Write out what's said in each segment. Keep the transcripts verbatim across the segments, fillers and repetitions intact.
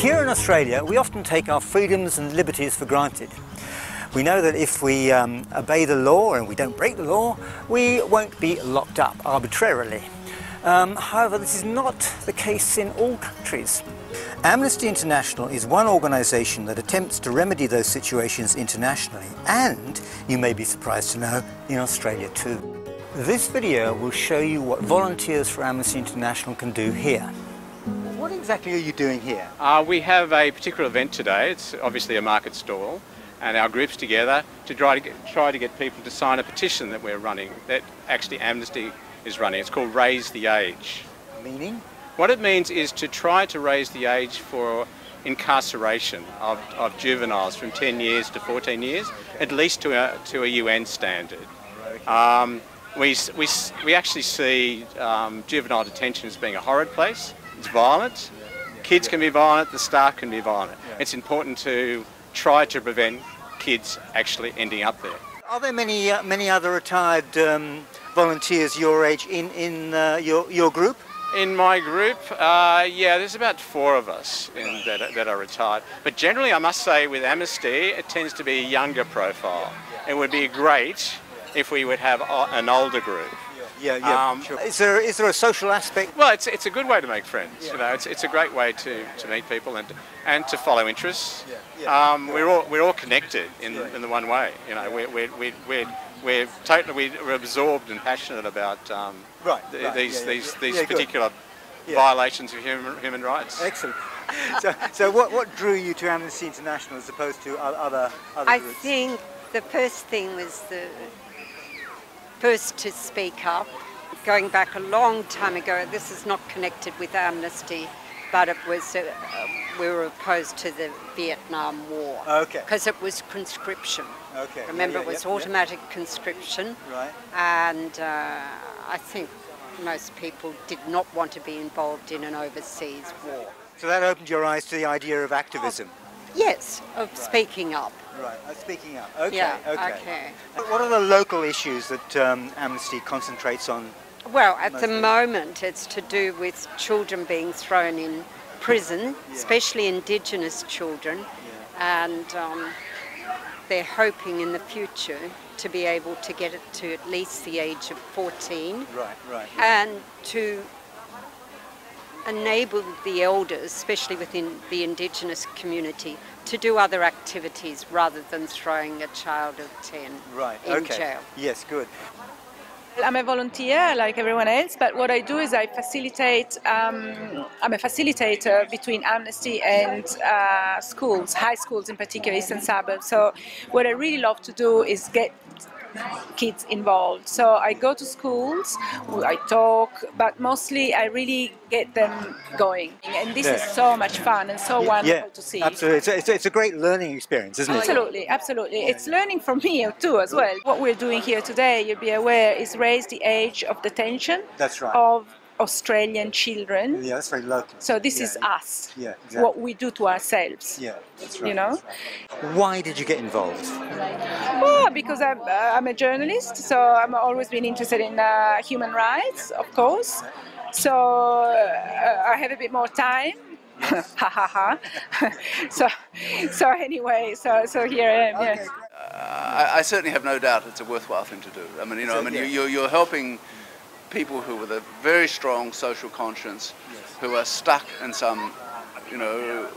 Here in Australia, we often take our freedoms and liberties for granted. We know that if we um, obey the law and we don't break the law, we won't be locked up arbitrarily. Um, however, this is not the case in all countries. Amnesty International is one organisation that attempts to remedy those situations internationally, and, you may be surprised to know, in Australia too. This video will show you what volunteers for Amnesty International can do here. What exactly are you doing here? Uh, we have a particular event today. It's obviously a market stall, and our group's together to try to get, try to get people to sign a petition that we're running, that actually Amnesty is running. It's called Raise the Age. Meaning? What it means is to try to raise the age for incarceration of, of juveniles from ten years to fourteen years, at least to a, to a U N standard. Um, we, we, we actually see um, juvenile detention as being a horrid place. It's violent. Kids can be violent, the staff can be violent. It's important to try to prevent kids actually ending up there. Are there many, uh, many other retired um volunteers your age in, in uh, your, your group? In my group, uh, yeah, there's about four of us in, that, are, that are retired. But generally, I must say, with Amnesty, it tends to be a younger profile. It would be great if we would have an older group. Yeah, yeah, um, sure. Is there, is there a social aspect? Well, it's, it's a good way to make friends, you know. It's, it's a great way to, to meet people and, and to follow interests. Um, we're, all, we're all connected in, in the one way, you know. We're, we're, we're, we're, we're totally we're absorbed and passionate about um, right, right, these, yeah, yeah, these, these yeah, particular yeah. violations of human, human rights. Excellent. so so what, what drew you to Amnesty International as opposed to other, other I groups? I think the first thing was the first to speak up. Going back a long time ago, this is not connected with Amnesty, but it was uh, we were opposed to the Vietnam War. Okay. Because it was conscription. Okay. Remember, yeah, yeah, it was yeah, automatic yeah. conscription. Right. And uh, I think most people did not want to be involved in an overseas war. So that opened your eyes to the idea of activism. Of, yes, of right. speaking up. Right. Uh, speaking up. Okay. Yeah, okay. okay. What are the local issues that um, Amnesty concentrates on? Well, at Mostly. the moment, it's to do with children being thrown in prison, yeah. especially Indigenous children, yeah. and um, they're hoping in the future to be able to get it to at least the age of fourteen. Right, right. Yeah. And to enable the elders, especially within the Indigenous community, to do other activities rather than throwing a child of ten right. in okay. jail. Yes, good. I'm a volunteer like everyone else, but what I do is I facilitate, um, I'm a facilitator between Amnesty and uh, schools, high schools in particular, eastern suburbs. So what I really love to do is get kids involved. So I go to schools, I talk, but mostly I really get them going. And this yeah. is so much fun and so yeah. wonderful yeah. to see. Absolutely. It's a, it's, a, it's a great learning experience, isn't it? Absolutely, absolutely. It's learning from me too as well. What we're doing here today, you'll be aware, is raise the age of detention That's right. of Australian children. Yeah, that's very local. So this yeah. is us, yeah, exactly. what we do to ourselves. Yeah, that's right. You know? Why did you get involved? Well, because I'm, uh, I'm a journalist, so I've always been interested in uh, human rights, of course. So uh, I have a bit more time. Ha ha ha. So, so anyway, so, so here I am, yes. Okay, uh, I, I certainly have no doubt it's a worthwhile thing to do. I mean, you know, so, I mean, yeah. you, you're, you're helping people who with a very strong social conscience, yes. who are stuck in some, you know,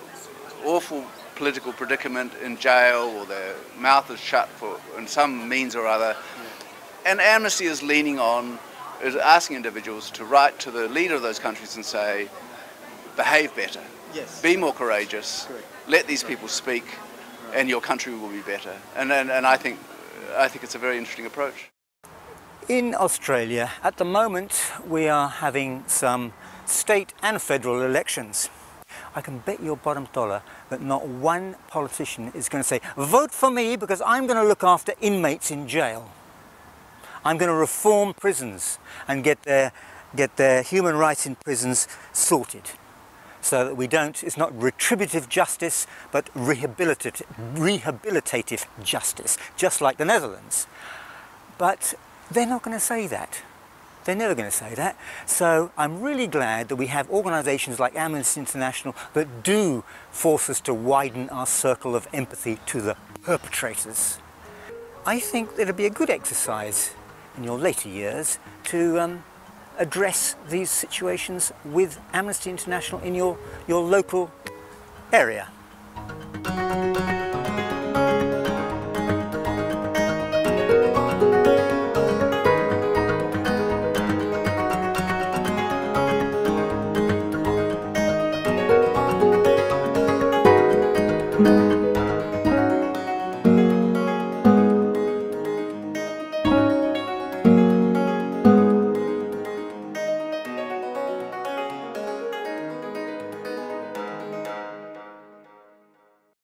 awful political predicament in jail, or their mouth is shut for in some means or other. Yeah. And Amnesty is leaning on, is asking individuals to write to the leader of those countries and say, behave better, yes. be more courageous, Correct. let these people speak, right. and your country will be better. And, and, and I think, I think it's a very interesting approach. In Australia, at the moment, we are having some state and federal elections. I can bet your bottom dollar that not one politician is going to say, vote for me because I'm going to look after inmates in jail. I'm going to reform prisons and get their, get their human rights in prisons sorted. So that we don't, it's not retributive justice, but rehabilitative, rehabilitative justice, just like the Netherlands. But they're not going to say that. They're never going to say that. So I'm really glad that we have organizations like Amnesty International that do force us to widen our circle of empathy to the perpetrators. I think it'll be a good exercise in your later years to um, address these situations with Amnesty International in your, your local area.